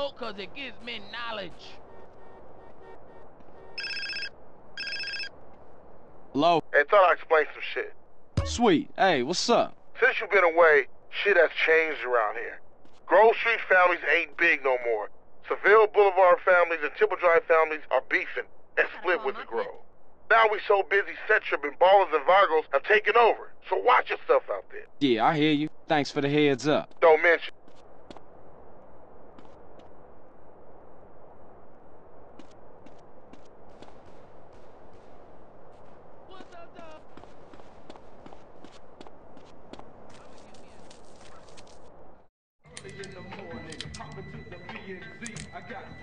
smoke because it gives men knowledge. Hello? Hey, thought I'd explain some shit. Sweet, hey, what's up? Since you've been away, shit has changed around here. Grove Street families ain't big no more. Seville Boulevard families and Temple Drive families are beefing and split with the Grove. Now we so busy, Setchup and Ballers and Virgos have taken over. So watch yourself out there. Yeah, I hear you. Thanks for the heads up. Don't mention.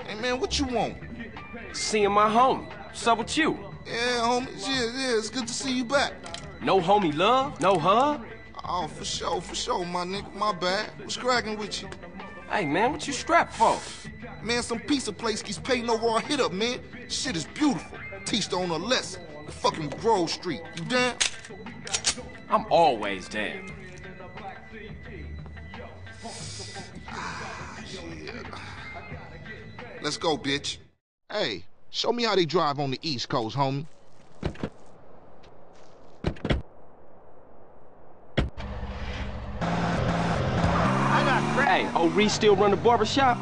Hey man, what you want? Seeing my homie. What's up with you? Yeah, homies, yeah, it's good to see you back. No homie love? No hug? Oh, for sure, my nigga, my bad. What's cracking with you? Hey, man, what you strapped for? Man, some pizza place keeps paying over our hit up, man. Shit is beautiful. Teach the owner a lesson. The fucking Grove Street. You down? I'm always down. Ah, yeah. Let's go, bitch. Hey. Show me how they drive on the East Coast, homie. Hey, old Reese still run the barbershop?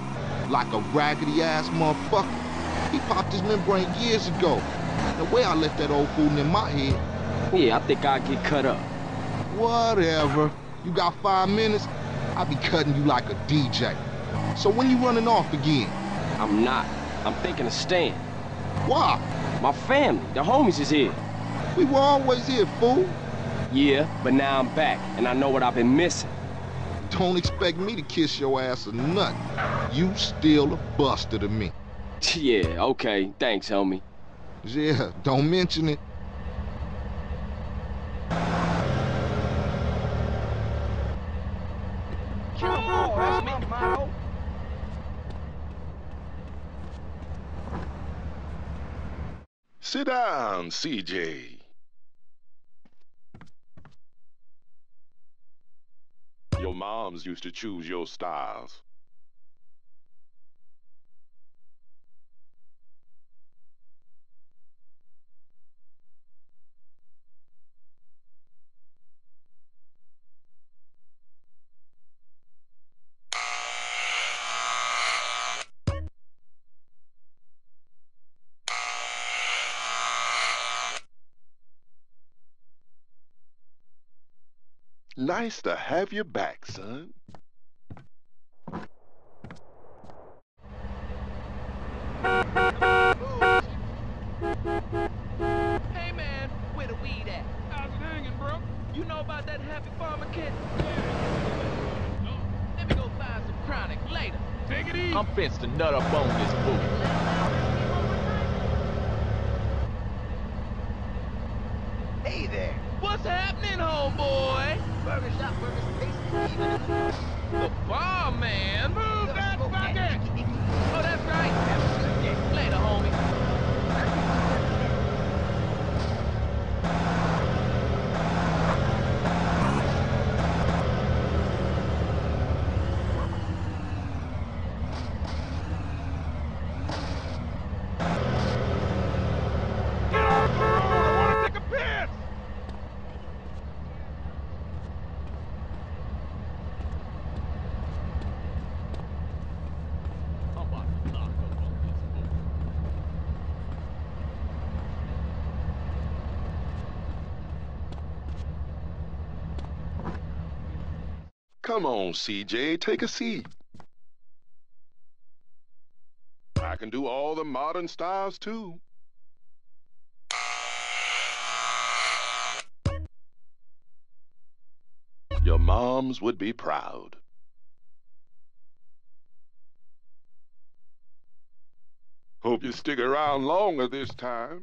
Like a raggedy-ass motherfucker. He popped his membrane years ago. The way I left that old fool in my head. Yeah, I think I'd get cut up. Whatever. You got 5 minutes? I be cutting you like a DJ. So when you running off again? I'm not. I'm thinking of staying. Why? My family, the homies is here. We were always here, fool. Yeah, but now I'm back, and I know what I've been missing. Don't expect me to kiss your ass or nothing. You still a buster to me. Yeah, okay, thanks, homie. Yeah, don't mention it. Sit down, C.J. Your moms used to choose your styles. Nice to have you back, son. Hey man, where the weed at? How's it hanging, bro? You know about that happy farmer kid? Let me go buy some chronic later. Take it easy. I'm fenced to nut up on this fool. Hey there. What's happening, homeboy? Burger shop, burgers, tasty, even the bar, man. Move that bucket! Oh, that's right. Have a good day. Later, homie. Come on, CJ, take a seat. I can do all the modern styles, too. Your moms would be proud. Hope you stick around longer this time.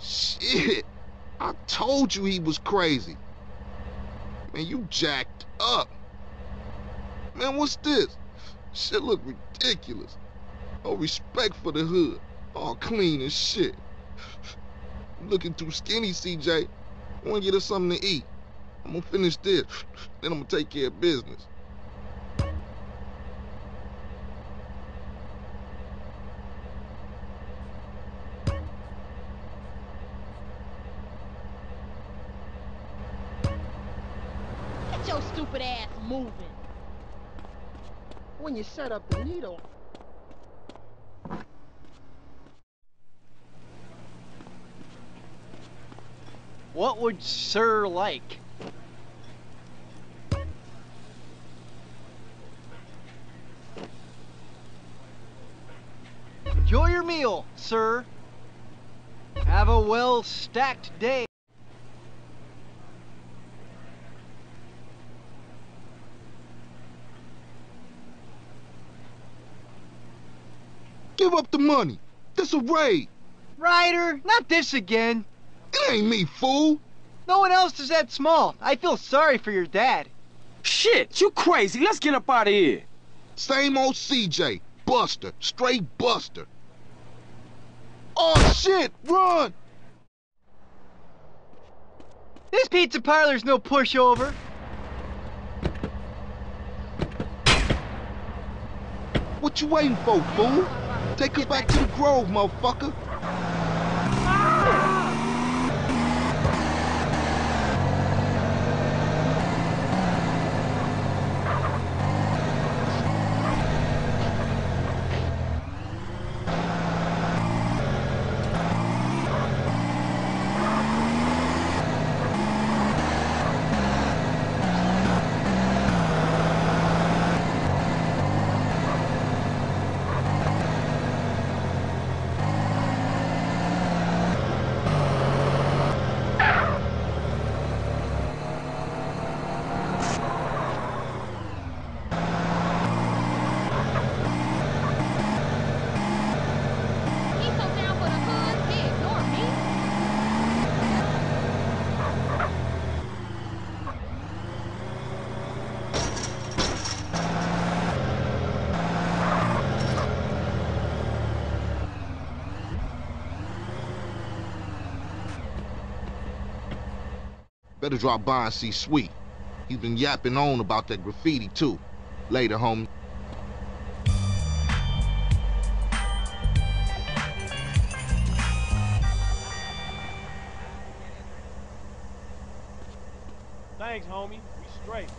Shit! I told you he was crazy. Man, you jacked up. Man, what's this? Shit look ridiculous. No respect for the hood. All clean and shit. Looking too skinny, CJ. I wanna get us something to eat. I'm gonna finish this, then I'm gonna take care of business. Get your stupid ass moving. When you set up the needle. What would sir like? Enjoy your meal, sir. Have a well-stacked day. Give up the money. This a raid. Ryder, not this again. It ain't me, fool. No one else is that small. I feel sorry for your dad. Shit, you crazy. Let's get up out of here. Same old C.J. Buster. Straight Buster. Oh, shit. Run. This pizza parlor's no pushover. What you waiting for, fool? Take us back to the Grove, motherfucker. Better drop by and see Sweet. He's been yapping on about that graffiti, too. Later, homie. Thanks, homie. We straight.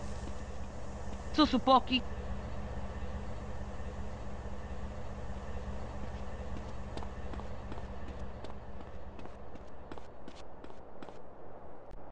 Susu Pocky.